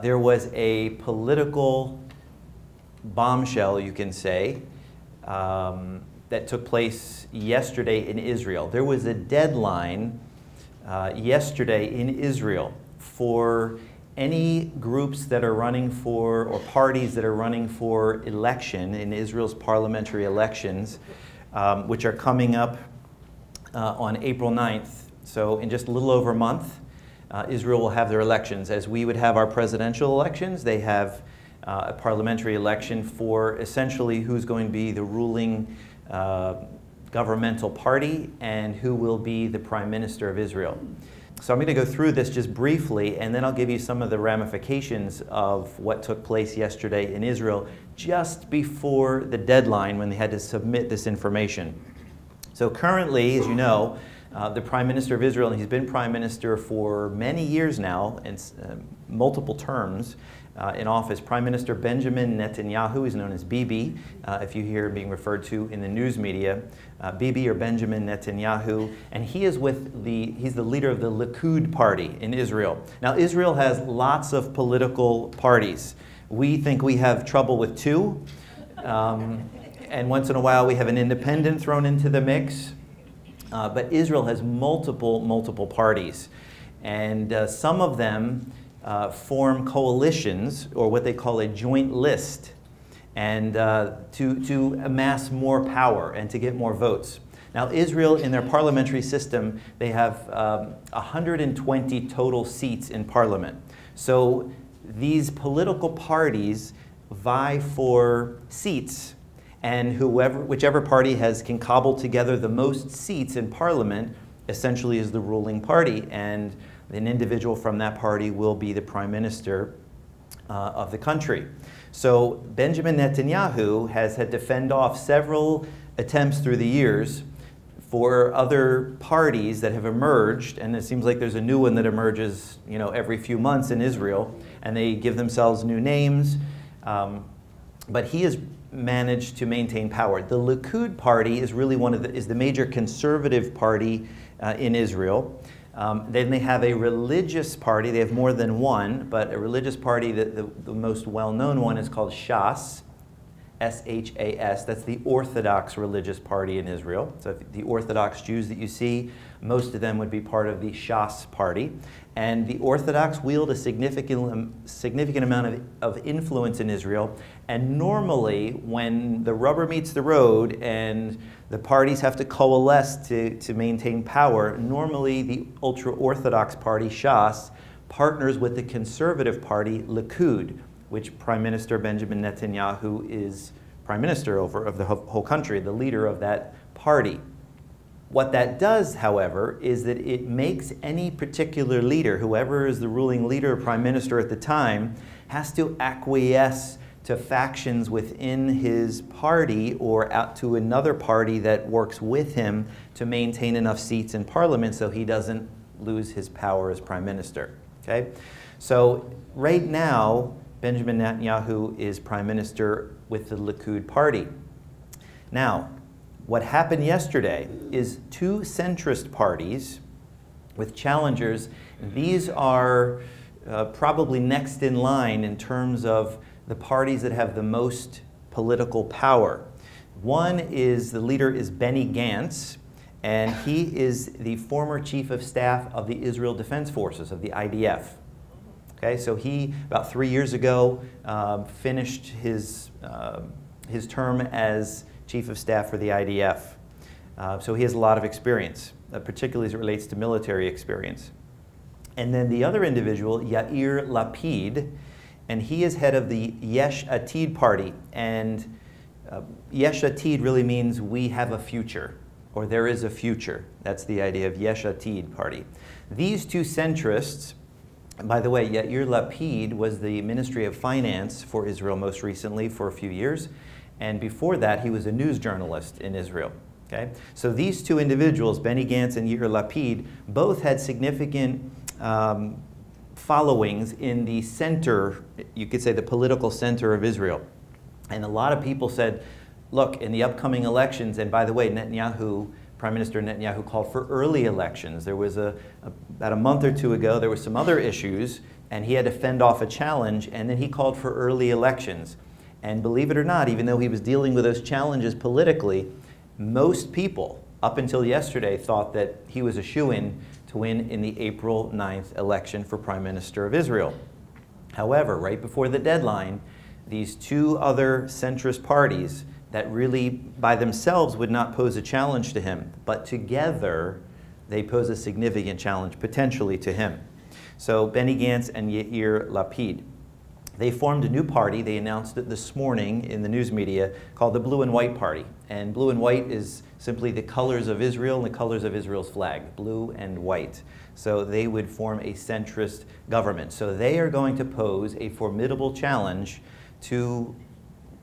there was a political bombshell, you can say, that took place yesterday in Israel. There was a deadline yesterday in Israel for any groups that are running for, or parties that are running for election in Israel's parliamentary elections, which are coming up on April 9th. So in just a little over a month, Israel will have their elections. As we would have our presidential elections, they have a parliamentary election for essentially who's going to be the ruling governmental party and who will be the prime minister of Israel. So I'm going to go through this just briefly, and then I'll give you some of the ramifications of what took place yesterday in Israel just before the deadline when they had to submit this information. So currently, as you know, the Prime Minister of Israel, and he's been Prime Minister for many years now, and multiple terms in office, Prime Minister Benjamin Netanyahu, he's known as Bibi, if you hear him being referred to in the news media, Bibi or Benjamin Netanyahu, and he is he's the leader of the Likud party in Israel. Now Israel has lots of political parties. We think we have trouble with two, and once in a while we have an independent thrown into the mix, but Israel has multiple parties, and some of them form coalitions, or what they call a joint list, and to amass more power and to get more votes. Now Israel, in their parliamentary system, they have 120 total seats in parliament. So these political parties vie for seats, and whichever party can cobble together the most seats in parliament essentially is the ruling party, and an individual from that party will be the prime minister of the country. So Benjamin Netanyahu has had to fend off several attempts through the years for other parties that have emerged, and it seems like there's a new one that emerges, you know, every few months in Israel, and they give themselves new names, but he has managed to maintain power. The Likud party is really is the major conservative party in Israel. Then they have a religious party. They have more than one, but a religious party, the most well-known one is called Shas, S-H-A-S. That's the Orthodox religious party in Israel. So if the Orthodox Jews that you see, most of them would be part of the Shas party. And the Orthodox wield a significant amount of influence in Israel. And normally, when the rubber meets the road and the parties have to coalesce to maintain power, normally the ultra-Orthodox party, Shas, partners with the conservative party, Likud, which Prime Minister Benjamin Netanyahu is prime minister of the whole country, the leader of that party. What that does, however, is that it makes any particular leader, whoever is the ruling leader or prime minister at the time, has to acquiesce to factions within his party or out to another party that works with him to maintain enough seats in parliament so he doesn't lose his power as prime minister. Okay? So right now, Benjamin Netanyahu is prime minister with the Likud party. Now, what happened yesterday is two centrist parties with challengers. These are probably next in line in terms of the parties that have the most political power. One is, the leader is Benny Gantz, and he is the former chief of staff of the Israel Defense Forces, of the IDF. Okay, so he, about 3 years ago, finished his term as chief of staff for the IDF. So he has a lot of experience, particularly as it relates to military experience. And then the other individual, Yair Lapid, and he is head of the Yesh Atid party. And Yesh Atid really means we have a future, or there is a future. That's the idea of Yesh Atid party. These two centrists, by the way, Yair Lapid was the Ministry of Finance for Israel most recently for a few years, and before that he was a news journalist in Israel. Okay? So these two individuals, Benny Gantz and Yair Lapid, both had significant followings in the center, you could say the political center of Israel. And a lot of people said, look, in the upcoming elections, and by the way, Prime Minister Netanyahu called for early elections. There was about a month or two ago, there were some other issues and he had to fend off a challenge, and then he called for early elections. And believe it or not, even though he was dealing with those challenges politically, most people up until yesterday thought that he was a shoo-in to win in the April 9th election for Prime Minister of Israel. However, right before the deadline, these two other centrist parties that really by themselves would not pose a challenge to him, but together they pose a significant challenge potentially to him. So Benny Gantz and Yair Lapid, they formed a new party. They announced it this morning in the news media, called the Blue and White Party. And blue and white is simply the colors of Israel and the colors of Israel's flag, blue and white. So they would form a centrist government. So they are going to pose a formidable challenge to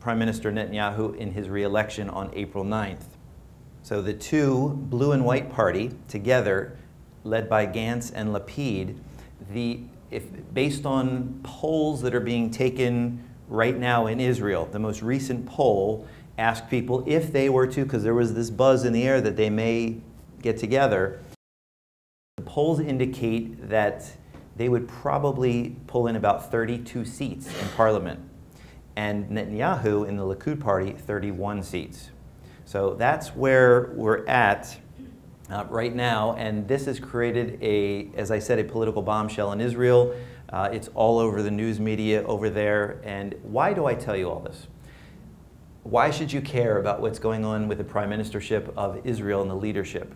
Prime Minister Netanyahu in his re-election on April 9th. So the two Blue and White Party together, led by Gantz and Lapid, based on polls that are being taken right now in Israel, the most recent poll asked people if they were to, because there was this buzz in the air that they may get together, the polls indicate that they would probably pull in about 32 seats in parliament, and Netanyahu in the Likud party, 31 seats. So that's where we're at right now, and this has created a, as I said, a political bombshell in Israel. It's all over the news media over there. And why do I tell you all this? Why should you care about what's going on with the prime ministership of Israel and the leadership?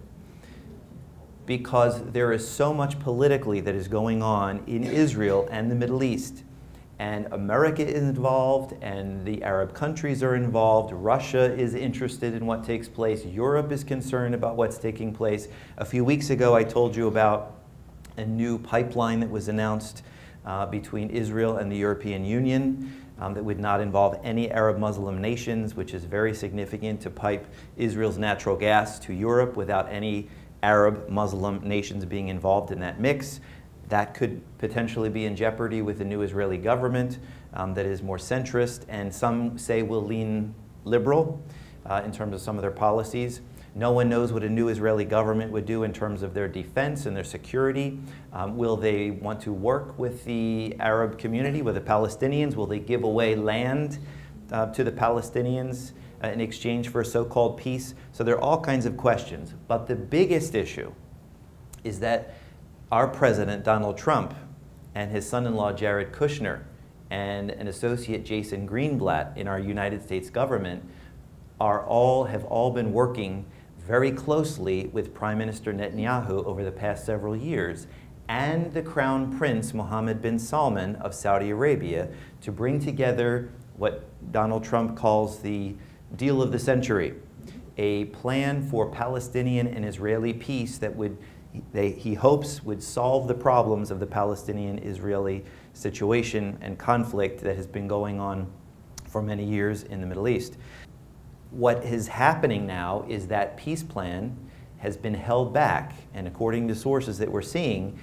Because there is so much politically that is going on in Israel and the Middle East. And America is involved, and the Arab countries are involved. Russia is interested in what takes place. Europe is concerned about what's taking place. A few weeks ago, I told you about a new pipeline that was announced between Israel and the European Union that would not involve any Arab Muslim nations, which is very significant, to pipe Israel's natural gas to Europe without any Arab Muslim nations being involved in that mix. That could potentially be in jeopardy with the new Israeli government that is more centrist, and some say will lean liberal in terms of some of their policies. No one knows what a new Israeli government would do in terms of their defense and their security. Will they want to work with the Arab community, with the Palestinians? Will they give away land to the Palestinians in exchange for so-called peace? So there are all kinds of questions. But the biggest issue is that our president, Donald Trump, and his son-in-law, Jared Kushner, and an associate, Jason Greenblatt, in our United States government, have all been working very closely with Prime Minister Netanyahu over the past several years, and the Crown Prince, Mohammed bin Salman of Saudi Arabia, to bring together what Donald Trump calls the deal of the century, a plan for Palestinian and Israeli peace that would he hopes would solve the problems of the Palestinian-Israeli situation and conflict that has been going on for many years in the Middle East. What is happening now is that peace plan has been held back, and according to sources that we're seeing,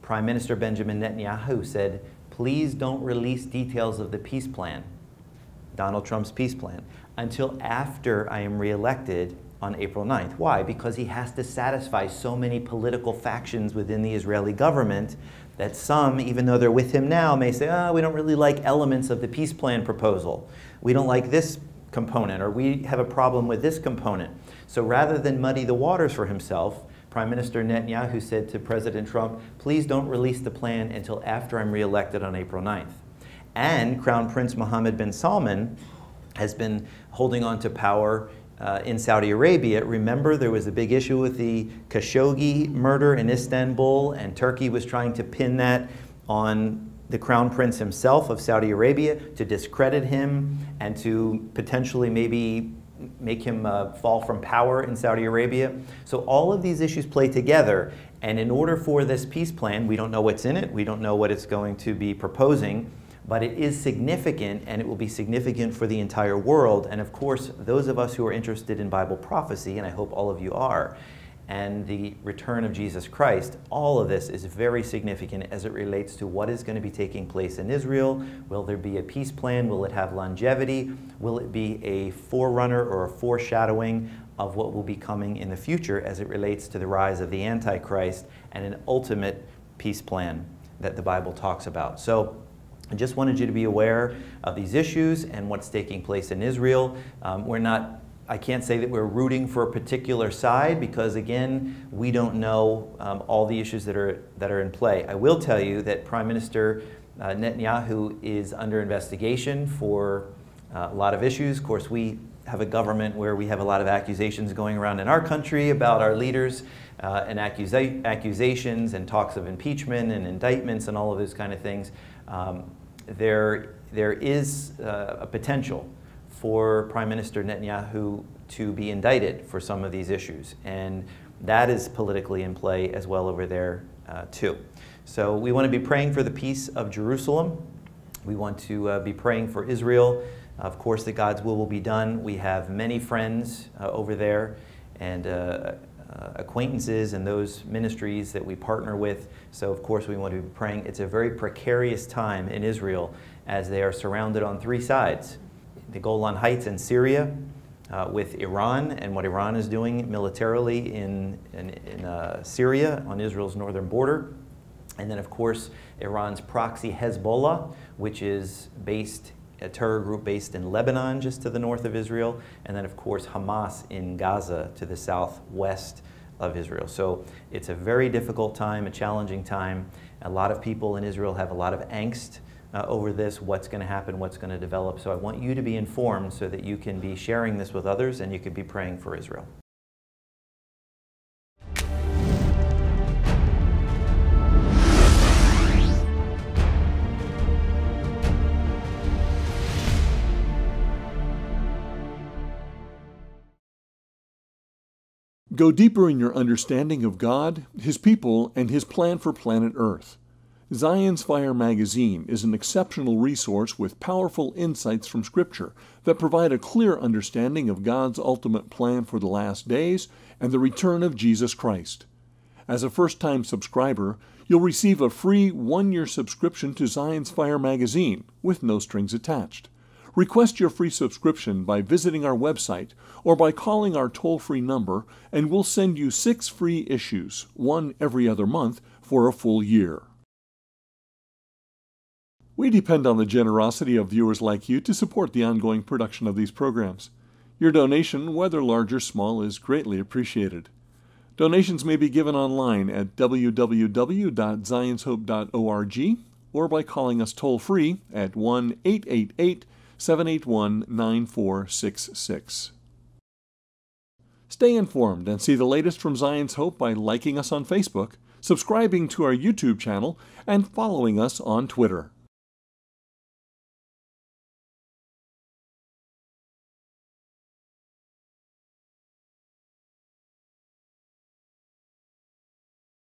Prime Minister Benjamin Netanyahu said, please don't release details of the peace plan, Donald Trump's peace plan, until after I am reelected on April 9th. Why? Because he has to satisfy so many political factions within the Israeli government that some, even though they're with him now, may say, oh, we don't really like elements of the peace plan proposal. We don't like this component, or we have a problem with this component. So rather than muddy the waters for himself, Prime Minister Netanyahu said to President Trump, please don't release the plan until after I'm reelected on April 9th. And Crown Prince Mohammed bin Salman has been holding on to power in Saudi Arabia. Remember, there was a big issue with the Khashoggi murder in Istanbul, and Turkey was trying to pin that on the Crown Prince himself of Saudi Arabia to discredit him and to potentially maybe make him fall from power in Saudi Arabia. So all of these issues play together, and in order for this peace plan, we don't know what's in it, we don't know what it's going to be proposing, but it is significant, and it will be significant for the entire world. And of course, those of us who are interested in Bible prophecy, and I hope all of you are, and the return of Jesus Christ, all of this is very significant as it relates to what is going to be taking place in Israel. Will there be a peace plan? Will it have longevity? Will it be a forerunner or a foreshadowing of what will be coming in the future as it relates to the rise of the Antichrist and an ultimate peace plan that the Bible talks about. So I just wanted you to be aware of these issues and what's taking place in Israel. I can't say that we're rooting for a particular side because, again, we don't know all the issues that are in play. I will tell you that Prime Minister Netanyahu is under investigation for a lot of issues. Of course, we have a government where we have a lot of accusations going around in our country about our leaders and accusations and talks of impeachment and indictments and all of those kind of things. There is a potential for Prime Minister Netanyahu to be indicted for some of these issues, and that is politically in play as well over there too. So we want to be praying for the peace of Jerusalem. We want to be praying for Israel. Of course, that God's will be done. We have many friends over there and acquaintances and those ministries that we partner with. So of course we want to be praying. It's a very precarious time in Israel as they are surrounded on three sides. The Golan Heights in Syria with Iran and what Iran is doing militarily in Syria on Israel's northern border. And then of course Iran's proxy Hezbollah, which is a terror group based in Lebanon, just to the north of Israel, and then of course Hamas in Gaza to the southwest of Israel. So it's a very difficult time, a challenging time. A lot of people in Israel have a lot of angst over this, what's going to happen, what's going to develop. So I want you to be informed so that you can be sharing this with others and you can be praying for Israel. Go deeper in your understanding of God, His people, and His plan for planet Earth. Zion's Fire Magazine is an exceptional resource with powerful insights from Scripture that provide a clear understanding of God's ultimate plan for the last days and the return of Jesus Christ. As a first-time subscriber, you'll receive a free one-year subscription to Zion's Fire Magazine with no strings attached. Request your free subscription by visiting our website or by calling our toll-free number, and we'll send you 6 free issues, one every other month, for a full year. We depend on the generosity of viewers like you to support the ongoing production of these programs. Your donation, whether large or small, is greatly appreciated. Donations may be given online at www.zionshope.org or by calling us toll-free at 1-888-781-9466. Stay informed and see the latest from Zion's Hope by liking us on Facebook, subscribing to our YouTube channel, and following us on Twitter.